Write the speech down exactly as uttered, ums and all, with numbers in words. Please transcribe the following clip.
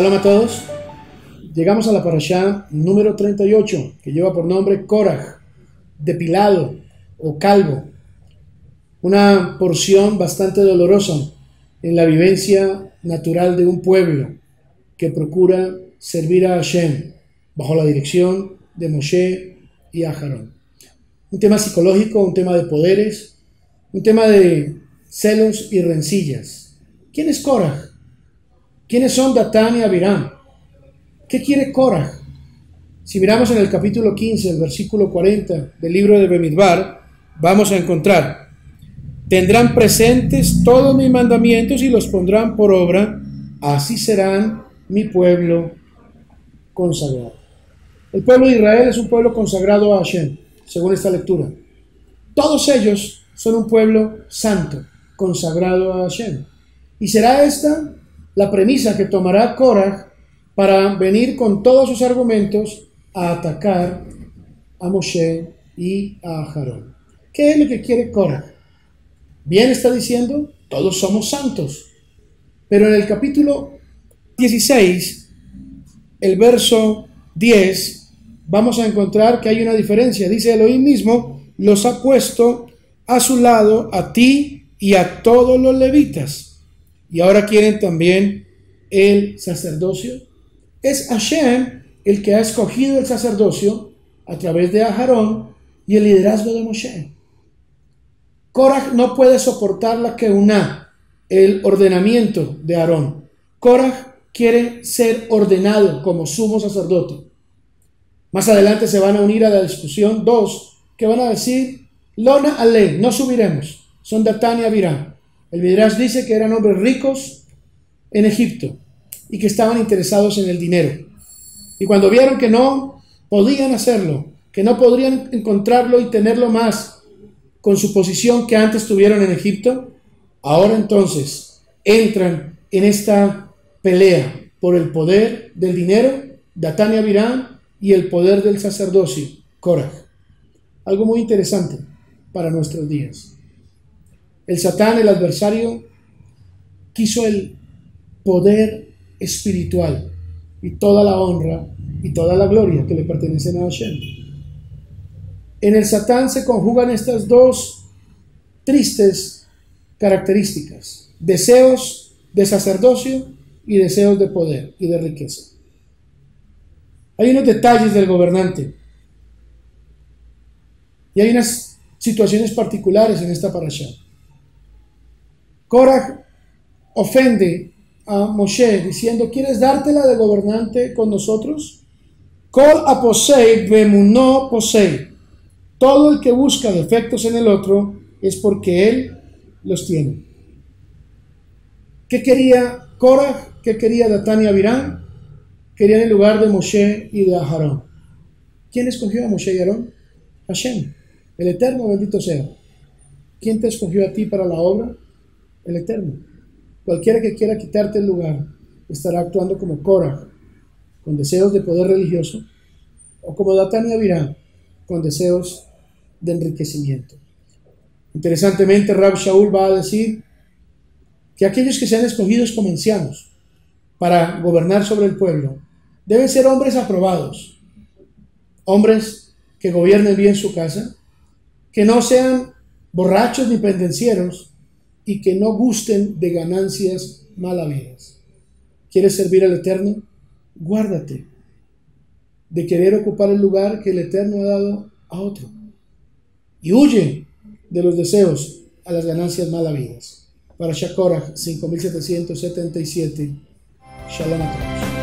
Shalom a todos. Llegamos a la parashá número treinta y ocho, que lleva por nombre Korach, depilado o calvo. Una porción bastante dolorosa en la vivencia natural de un pueblo que procura servir a Hashem bajo la dirección de Moshe y Aharón. Un tema psicológico, un tema de poderes, un tema de celos y rencillas. ¿Quién es Korach? ¿Quiénes son Datán y Abirán? ¿Qué quiere Korach? Si miramos en el capítulo quince, el versículo cuarenta del libro de Bemidbar, vamos a encontrar: tendrán presentes todos mis mandamientos y los pondrán por obra, así serán mi pueblo consagrado. El pueblo de Israel es un pueblo consagrado a Hashem, según esta lectura. Todos ellos son un pueblo santo, consagrado a Hashem. Y será esta la premisa que tomará Korach para venir con todos sus argumentos a atacar a Moshe y a Aharón. ¿Qué es lo que quiere Korach? Bien está diciendo, todos somos santos. Pero en el capítulo dieciséis, el verso diez, vamos a encontrar que hay una diferencia. Dice: Elohim mismo los ha puesto a su lado a ti y a todos los levitas. Y ahora quieren también el sacerdocio. Es Hashem el que ha escogido el sacerdocio a través de Aharón y el liderazgo de Moshe. Korach no puede soportar la Keunah, el ordenamiento de Aharón. Korach quiere ser ordenado como sumo sacerdote. Más adelante se van a unir a la discusión dos que van a decir: Lona Ale, no subiremos. Son Datán y Abirán. El Midrash dice que eran hombres ricos en Egipto y que estaban interesados en el dinero. Y cuando vieron que no podían hacerlo, que no podrían encontrarlo y tenerlo más con su posición que antes tuvieron en Egipto, ahora entonces entran en esta pelea por el poder del dinero, Datán y Abirán, y el poder del sacerdocio, Korach. Algo muy interesante para nuestros días. El Satán, el adversario, quiso el poder espiritual y toda la honra y toda la gloria que le pertenecen a Hashem. En el Satán se conjugan estas dos tristes características: deseos de sacerdocio y deseos de poder y de riqueza. Hay unos detalles del gobernante y hay unas situaciones particulares en esta parashá. Korach ofende a Moshe diciendo: ¿quieres dártela de gobernante con nosotros? Kol aposei bemuno posei. Todo el que busca defectos en el otro es porque él los tiene. ¿Qué quería Korach? ¿Qué quería Datán y Abirán? Querían el lugar de Moshe y de Aharón. ¿Quién escogió a Moshe y Aharón? Hashem, el Eterno, bendito sea. ¿Quién te escogió a ti para la obra? El Eterno. Cualquiera que quiera quitarte el lugar estará actuando como Korach, con deseos de poder religioso, o como Datán y Abirán, con deseos de enriquecimiento. Interesantemente, Rab Shaul va a decir que aquellos que sean escogidos como ancianos para gobernar sobre el pueblo deben ser hombres aprobados, hombres que gobiernen bien su casa, que no sean borrachos ni pendencieros, y que no gusten de ganancias malavidas. ¿Quieres servir al Eterno? Guárdate de querer ocupar el lugar que el Eterno ha dado a otro, y huye de los deseos a las ganancias malavidas. Para Shakoraj cinco mil setecientos setenta y siete, Shalom a todos.